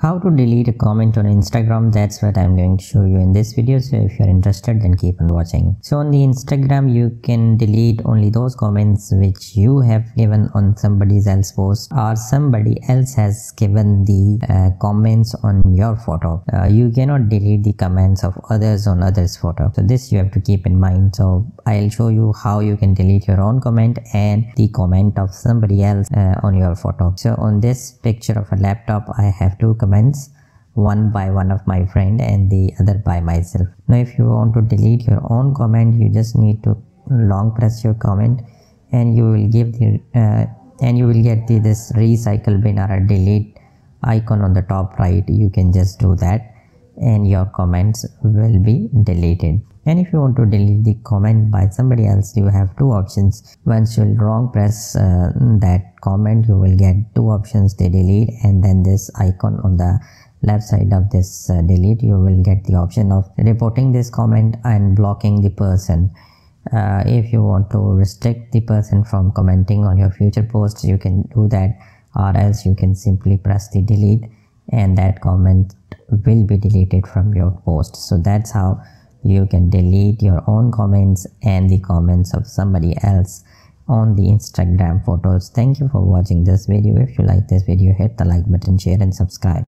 How to delete a comment on Instagram, that's what I'm going to show you in this video. So if you're interested, then keep on watching. So on the Instagram, you can delete only those comments which you have given on somebody else's post, or somebody else has given the comments on your photo. You cannot delete the comments of others on others' photo. So this you have to keep in mind. So I'll show you how you can delete your own comment and the comment of somebody else on your photo. So on this picture of a laptop, I have two comments, one by one of my friend and the other by myself. Now if you want to delete your own comment, you just need to long press your comment, and you will get this recycle bin or a delete icon on the top right. You can just do that and your comments will be deleted. And if you want to delete the comment by somebody else, you have two options. Once you long press that comment, you will get two options: they delete, and then this icon on the left side of this delete, you will get the option of reporting this comment and blocking the person. If you want to restrict the person from commenting on your future posts, you can do that, or else you can simply press the delete and that comment will be deleted from your post. So that's how you can delete your own comments and the comments of somebody else on the Instagram photos. Thank you for watching this video. If you like this video, hit the like button, share and subscribe.